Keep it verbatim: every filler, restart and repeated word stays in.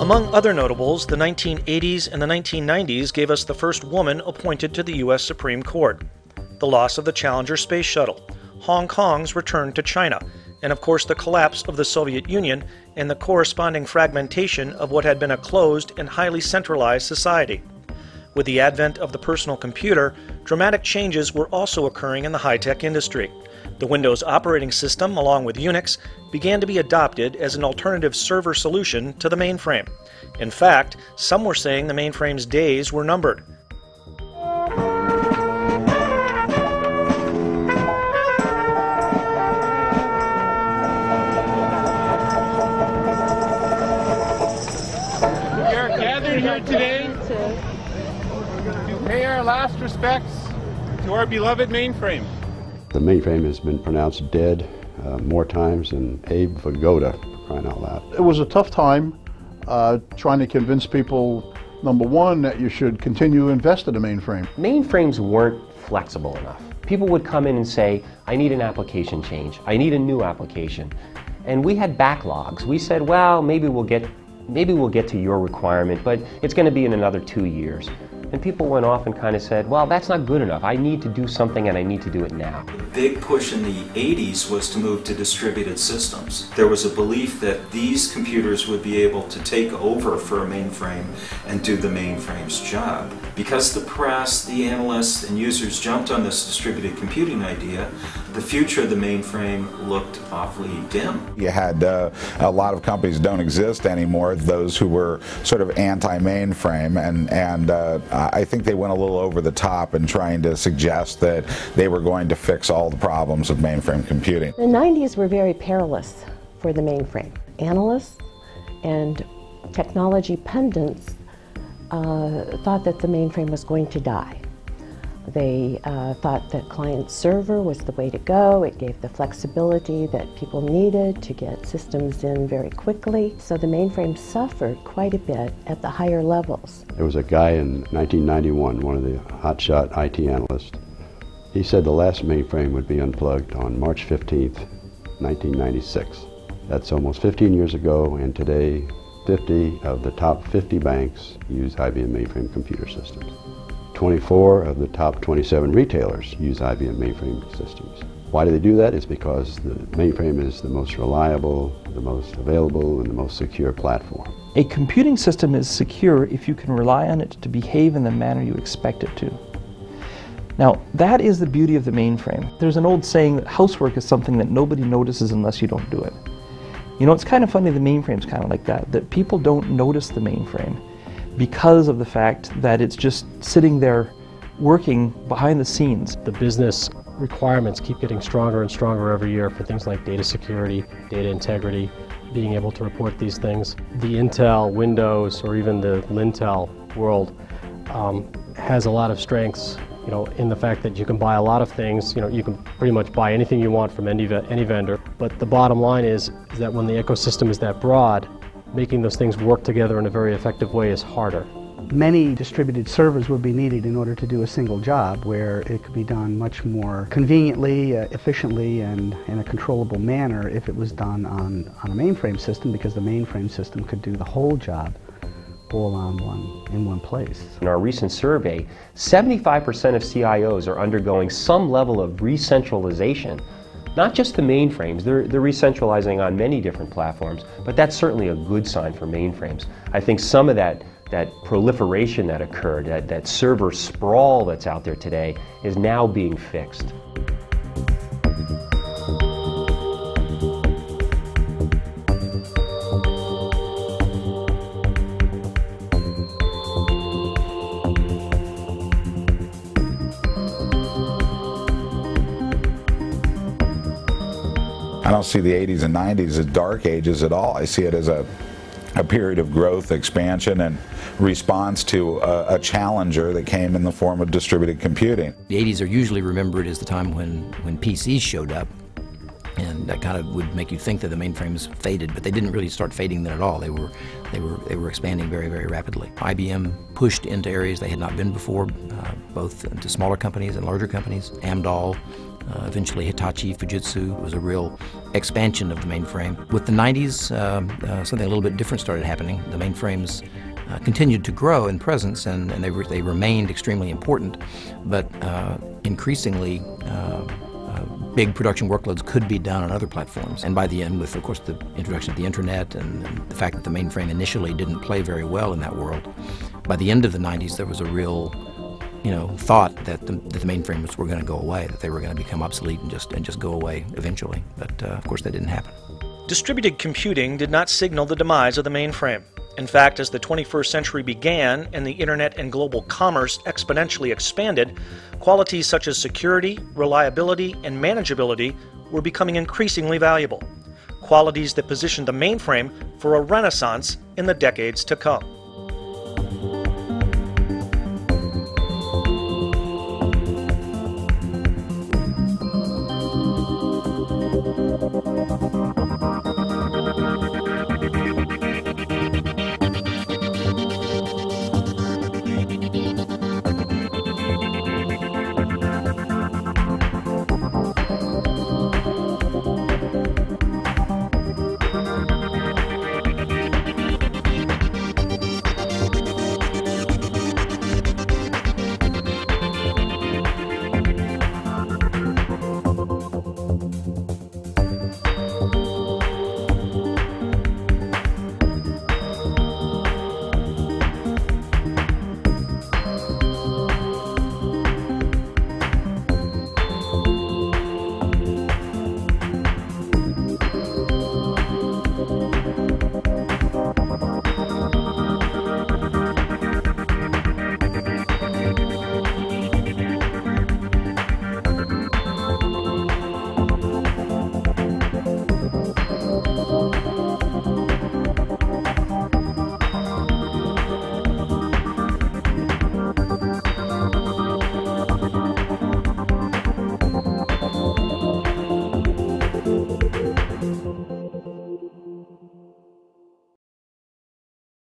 Among other notables, the nineteen eighties and the nineteen nineties gave us the first woman appointed to the U S Supreme Court, the loss of the Challenger space shuttle, Hong Kong's return to China, and of course the collapse of the Soviet Union and the corresponding fragmentation of what had been a closed and highly centralized society. With the advent of the personal computer, dramatic changes were also occurring in the high-tech industry. The Windows operating system, along with Unix, began to be adopted as an alternative server solution to the mainframe. In fact, some were saying the mainframe's days were numbered. We are gathered here today to pay our last respects to our beloved mainframe. The mainframe has been pronounced dead uh, more times than Abe Vigoda, for crying out loud. It was a tough time uh, trying to convince people, number one, that you should continue to invest in the mainframe. Mainframes weren't flexible enough. People would come in and say, I need an application change, I need a new application. And we had backlogs. We said, well, maybe we'll get, maybe we'll get to your requirement, but it's going to be in another two years. And people went off and kind of said, well, that's not good enough. I need to do something and I need to do it now. The big push in the eighties was to move to distributed systems. There was a belief that these computers would be able to take over for a mainframe and do the mainframe's job. Because the press, the analysts, and users jumped on this distributed computing idea, the future of the mainframe looked awfully dim. You had uh, a lot of companies don't exist anymore, those who were sort of anti-mainframe, and, and uh, I think they went a little over the top in trying to suggest that they were going to fix all the problems of mainframe computing. The nineties were very perilous for the mainframe. Analysts and technology pundits uh, thought that the mainframe was going to die. They uh, thought that client server was the way to go. It gave the flexibility that people needed to get systems in very quickly. So the mainframe suffered quite a bit at the higher levels. There was a guy in nineteen ninety-one, one of the hotshot I T analysts. He said the last mainframe would be unplugged on March fifteenth, nineteen ninety-six. That's almost fifteen years ago, and today fifty of the top fifty banks use I B M mainframe computer systems. twenty-four of the top twenty-seven retailers use I B M mainframe systems. Why do they do that? It's because the mainframe is the most reliable, the most available, and the most secure platform. A computing system is secure if you can rely on it to behave in the manner you expect it to. Now, that is the beauty of the mainframe. There's an old saying that housework is something that nobody notices unless you don't do it. You know, it's kind of funny, the mainframe's kind of like that, that people don't notice the mainframe, because of the fact that it's just sitting there working behind the scenes. The business requirements keep getting stronger and stronger every year for things like data security, data integrity, being able to report these things. The Intel, Windows, or even the Lintel world um, has a lot of strengths, you know, in the fact that you can buy a lot of things. You know, you can pretty much buy anything you want from any, any vendor. But the bottom line is, is that when the ecosystem is that broad, making those things work together in a very effective way is harder. Many distributed servers would be needed in order to do a single job, where it could be done much more conveniently, uh, efficiently, and in a controllable manner if it was done on, on a mainframe system, because the mainframe system could do the whole job all on one, in one place. In our recent survey, seventy-five percent of C I Os are undergoing some level of re-centralization. Not just the mainframes, they're, they're re-centralizing on many different platforms, but that's certainly a good sign for mainframes. I think some of that, that proliferation that occurred, that, that server sprawl that's out there today, is now being fixed. I don't see the eighties and nineties as dark ages at all. I see it as a, a period of growth, expansion, and response to a, a challenger that came in the form of distributed computing. The eighties are usually remembered as the time when, when P Cs showed up, and that kind of would make you think that the mainframes faded, but they didn't really start fading then at all. They were, they were, they were expanding very, very rapidly. I B M pushed into areas they had not been before, uh, both to smaller companies and larger companies. Amdahl Uh, eventually Hitachi, Fujitsu was a real expansion of the mainframe. With the nineties, uh, uh, something a little bit different started happening. The mainframes uh, continued to grow in presence, and, and they, re they remained extremely important, but uh, increasingly uh, uh, big production workloads could be done on other platforms. And by the end, with of course the introduction of the internet and, and the fact that the mainframe initially didn't play very well in that world, by the end of the nineties there was a real you know, thought that the, that the mainframes were going to go away, that they were going to become obsolete and just, and just go away eventually. But, uh, of course, that didn't happen. Distributed computing did not signal the demise of the mainframe. In fact, as the twenty-first century began and the internet and global commerce exponentially expanded, qualities such as security, reliability, and manageability were becoming increasingly valuable, qualities that positioned the mainframe for a renaissance in the decades to come.